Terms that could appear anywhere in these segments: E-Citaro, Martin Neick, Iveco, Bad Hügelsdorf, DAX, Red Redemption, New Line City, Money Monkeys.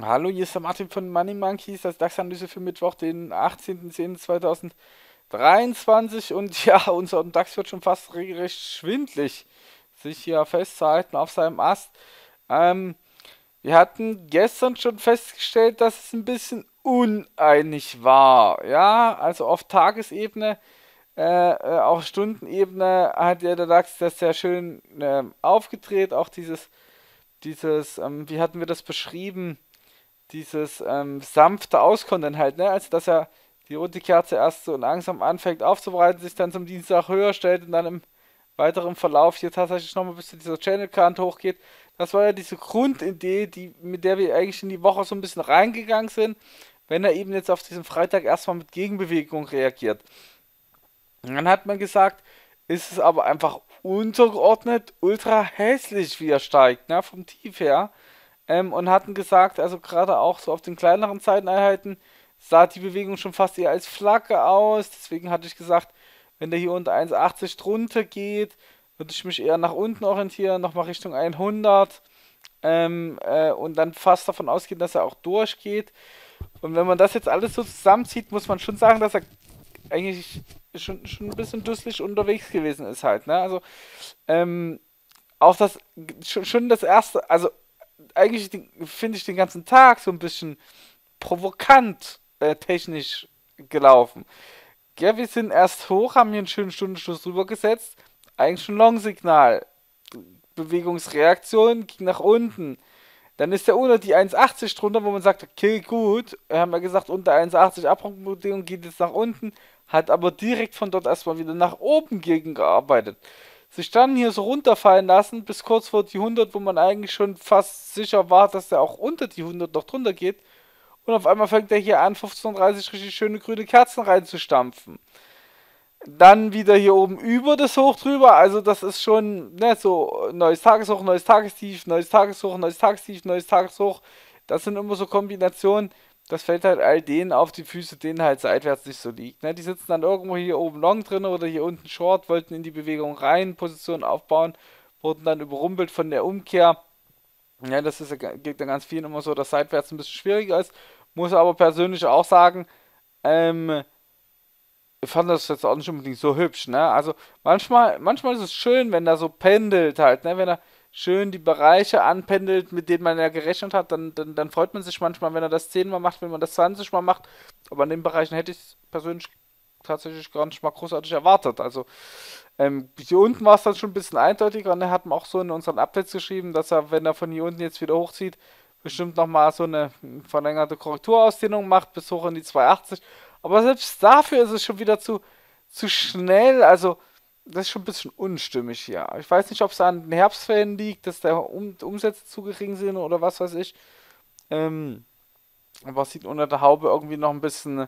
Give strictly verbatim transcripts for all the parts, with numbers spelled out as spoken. Hallo, hier ist der Martin von Money Monkeys, das DAX-Analyse für Mittwoch, den achtzehnten zehnten zweitausenddreiundzwanzig, und ja, unser DAX wird schon fast regelrecht schwindlig, sich hier festzuhalten auf seinem Ast. Ähm, wir hatten gestern schon festgestellt, dass es ein bisschen uneinig war, ja, also auf Tagesebene, äh, auf Stundenebene hat ja der DAX das sehr schön äh, aufgedreht, auch dieses, dieses, ähm, wie hatten wir das beschrieben, dieses ähm, sanfte Auskontern halt, ne, also dass er die rote Kerze erst so langsam anfängt aufzubreiten, sich dann zum Dienstag höher stellt und dann im weiteren Verlauf hier tatsächlich nochmal bis zu dieser Channel-Kante hochgeht. Das war ja diese Grundidee, die, mit der wir eigentlich in die Woche so ein bisschen reingegangen sind, wenn er eben jetzt auf diesen Freitag erstmal mit Gegenbewegung reagiert. Und dann hat man gesagt, ist es aber einfach untergeordnet, ultra hässlich, wie er steigt, ne, vom Tief her. Ähm, und hatten gesagt, also gerade auch so auf den kleineren Zeiteneinheiten, sah die Bewegung schon fast eher als Flagge aus. Deswegen hatte ich gesagt, wenn der hier unter eins achtzig drunter geht, würde ich mich eher nach unten orientieren, nochmal Richtung hundert. Ähm, äh, und dann fast davon ausgehen, dass er auch durchgeht. Und wenn man das jetzt alles so zusammenzieht, muss man schon sagen, dass er eigentlich schon, schon ein bisschen dusselig unterwegs gewesen ist halt, ne? Also ähm, auch das, schon, schon das erste, also eigentlich finde ich den ganzen Tag so ein bisschen provokant äh, technisch gelaufen. Ja, wir sind erst hoch, haben hier einen schönen Stundenschluss drüber gesetzt. Eigentlich schon Long-Signal. Bewegungsreaktion ging nach unten. Dann ist der unter die eins achtzig drunter, wo man sagt, okay, gut. Haben wir gesagt, unter eins achtzig Abbruchbedingung geht jetzt nach unten. Hat aber direkt von dort erstmal wieder nach oben gegen gearbeitet. Sie standen hier so runterfallen lassen, bis kurz vor die hundert, wo man eigentlich schon fast sicher war, dass der auch unter die hundert noch drunter geht. Und auf einmal fängt er hier an, fünfzehn Uhr dreißig richtig schöne grüne Kerzen reinzustampfen. Dann wieder hier oben über das Hoch drüber. Also das ist schon, ne, so neues Tageshoch, neues Tagestief, neues Tageshoch, neues Tagestief, neues Tageshoch. Das sind immer so Kombinationen. Das fällt halt all denen auf die Füße, denen halt seitwärts nicht so liegt. Ne? Die sitzen dann irgendwo hier oben long drin oder hier unten short, wollten in die Bewegung rein, Positionen aufbauen, wurden dann überrumpelt von der Umkehr. Ja, das ist, geht dann ganz vielen immer so, dass seitwärts ein bisschen schwieriger ist. Muss aber persönlich auch sagen, ähm, ich fand das jetzt auch nicht unbedingt so hübsch, ne? Also manchmal, manchmal ist es schön, wenn er so pendelt halt, ne? Wenn er schön die Bereiche anpendelt, mit denen man ja gerechnet hat, dann, dann, dann freut man sich manchmal, wenn er das zehnmal macht, wenn man das zwanzigmal macht. Aber in den Bereichen hätte ich es persönlich tatsächlich gar nicht mal großartig erwartet. Also ähm, hier unten war es dann schon ein bisschen eindeutiger, und er hat auch so in unseren Updates geschrieben, dass er, wenn er von hier unten jetzt wieder hochzieht, bestimmt nochmal so eine verlängerte Korrekturausdehnung macht, bis hoch in die zwei achtzig. Aber selbst dafür ist es schon wieder zu, zu schnell, also das ist schon ein bisschen unstimmig hier. Ich weiß nicht, ob es an den Herbstferien liegt, dass da um Umsätze zu gering sind oder was weiß ich. Ähm, aber es sieht unter der Haube irgendwie noch ein bisschen,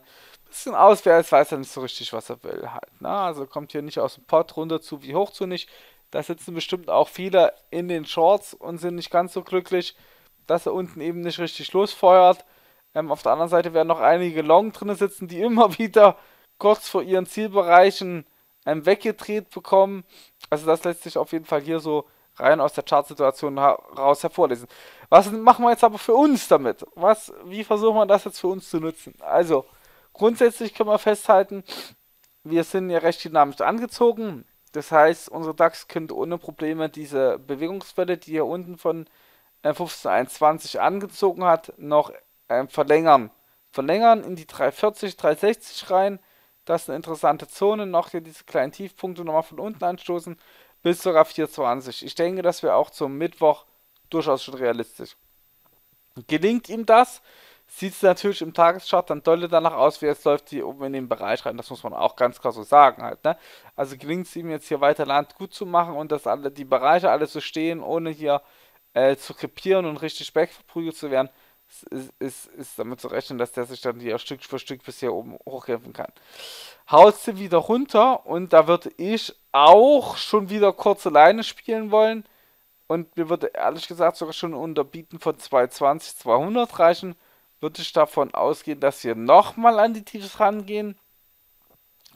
bisschen aus, wer es weiß ja nicht so richtig, was er will halt. Na, also kommt hier nicht aus dem Pott runter zu wie hoch zu nicht. Da sitzen bestimmt auch viele in den Shorts und sind nicht ganz so glücklich, dass er unten eben nicht richtig losfeuert. Ähm, auf der anderen Seite werden noch einige Long drin sitzen, die immer wieder kurz vor ihren Zielbereichen ähm, weggedreht bekommen. Also das lässt sich auf jeden Fall hier so rein aus der Chartsituation raus hervorlesen. Was machen wir jetzt aber für uns damit? Was, wie versuchen wir das jetzt für uns zu nutzen? Also grundsätzlich können wir festhalten, wir sind ja recht dynamisch angezogen. Das heißt, unsere DAX könnte ohne Probleme diese Bewegungswelle, die hier unten von fünfzehn Uhr einundzwanzig angezogen hat, noch ähm, verlängern. Verlängern in die drei vierzig, drei sechzig rein. Das ist eine interessante Zone. Noch hier diese kleinen Tiefpunkte nochmal von unten anstoßen. Bis sogar vier zwanzig. Ich denke, das wäre auch zum Mittwoch durchaus schon realistisch. Gelingt ihm das, sieht es natürlich im Tageschart dann dolle danach aus, wie jetzt läuft die oben in den Bereich rein. Das muss man auch ganz klar so sagen halt, ne? Also gelingt es ihm jetzt hier weiter Land gut zu machen und dass alle die Bereiche alle so stehen, ohne hier Äh, zu krepieren und richtig wegverprügelt zu werden, ist, ist, ist damit zu rechnen, dass der sich dann hier Stück für Stück bis hier oben hochkämpfen kann. Haust sie wieder runter, und da würde ich auch schon wieder kurze Leine spielen wollen, und mir würde ehrlich gesagt sogar schon unterbieten von zwei zwanzig, zweihundert reichen. Würde ich davon ausgehen, dass wir nochmal an die Tiefs rangehen,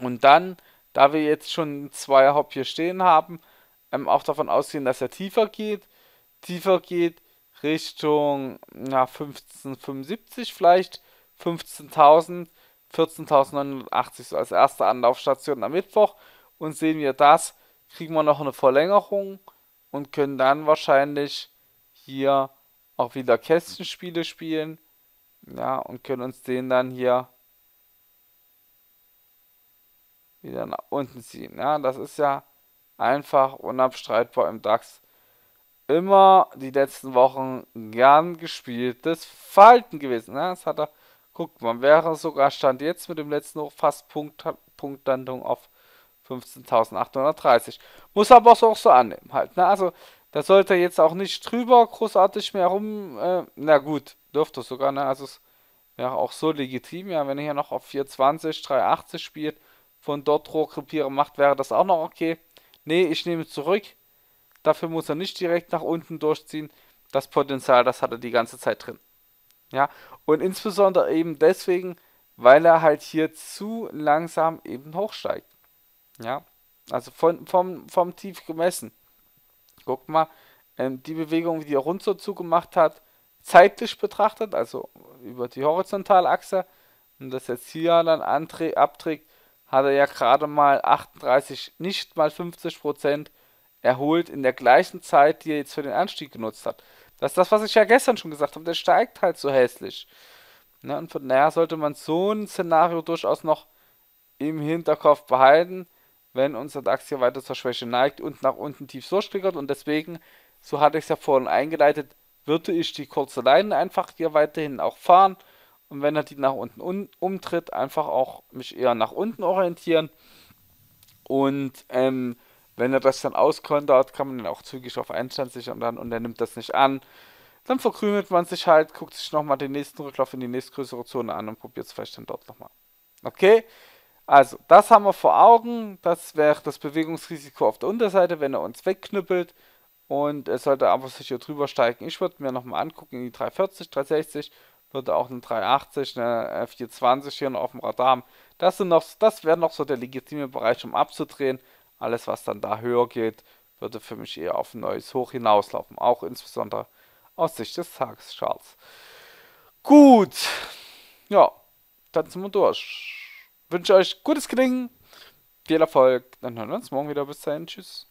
und dann, da wir jetzt schon zwei Hopp hier stehen haben, ähm, auch davon ausgehen, dass er tiefer geht, tiefer geht Richtung ja, fünfzehnhundertfünfundsiebzig vielleicht, fünfzehntausend, vierzehntausendneunhundertachtzig so als erste Anlaufstation am Mittwoch, und sehen wir das, kriegen wir noch eine Verlängerung und können dann wahrscheinlich hier auch wieder Kästchenspiele spielen, ja, und können uns den dann hier wieder nach unten ziehen, ja, das ist ja einfach unabstreitbar im DAX immer die letzten Wochen gern gespieltes Verhalten gewesen, ja, das hat er, guckt, man wäre sogar Stand jetzt mit dem letzten Hoch fast Punkt, Punktlandung auf fünfzehntausendachthundertdreißig, muss aber auch so annehmen halt, ne, also da sollte jetzt auch nicht drüber großartig mehr rum, äh, na gut, dürfte sogar, ne, also es wäre auch so legitim, ja, wenn er hier noch auf vierhundertzwanzig, dreihundertachtzig spielt, von dort Rohrkrepiere macht, wäre das auch noch okay. Nee, ich nehme zurück, dafür muss er nicht direkt nach unten durchziehen, das Potenzial, das hat er die ganze Zeit drin, ja, und insbesondere eben deswegen, weil er halt hier zu langsam eben hochsteigt, ja, also von, vom, vom Tief gemessen. Guckt mal, ähm, die Bewegung, die er rund so zugemacht hat, zeitlich betrachtet, also über die Horizontalachse, und das jetzt hier dann abträgt, hat er ja gerade mal achtunddreißig, nicht mal fünfzig Prozent erholt in der gleichen Zeit, die er jetzt für den Anstieg genutzt hat. Das ist das, was ich ja gestern schon gesagt habe, der steigt halt so hässlich. Ne, und von daher sollte man so ein Szenario durchaus noch im Hinterkopf behalten, wenn unser DAX hier weiter zur Schwäche neigt und nach unten tief durchklickert, und deswegen, so hatte ich es ja vorhin eingeleitet, würde ich die kurze Leine einfach hier weiterhin auch fahren, und wenn er die nach unten un umtritt, einfach auch mich eher nach unten orientieren, und ähm, wenn er das dann auskontert, kann man ihn auch zügig auf Einstand sichern, und dann, und er nimmt das nicht an, dann verkrümelt man sich halt, guckt sich nochmal den nächsten Rücklauf in die nächstgrößere Zone an und probiert es vielleicht dann dort nochmal. Okay? Also, das haben wir vor Augen, das wäre das Bewegungsrisiko auf der Unterseite, wenn er uns wegknüppelt, und es sollte aber sicher drüber steigen. Ich würde mir nochmal angucken, in die dreihundertvierzig, dreihundertsechzig, würde auch eine dreihundertachtzig, eine vierhundertzwanzig hier noch auf dem Radar haben. Das, sind noch, das wäre noch so der legitime Bereich, um abzudrehen. Alles, was dann da höher geht, würde für mich eher auf ein neues Hoch hinauslaufen, auch insbesondere aus Sicht des Tagescharts. Gut, ja, dann sind wir durch. Ich wünsche euch gutes Gelingen, viel Erfolg, dann hören wir uns morgen wieder. Bis dahin, tschüss.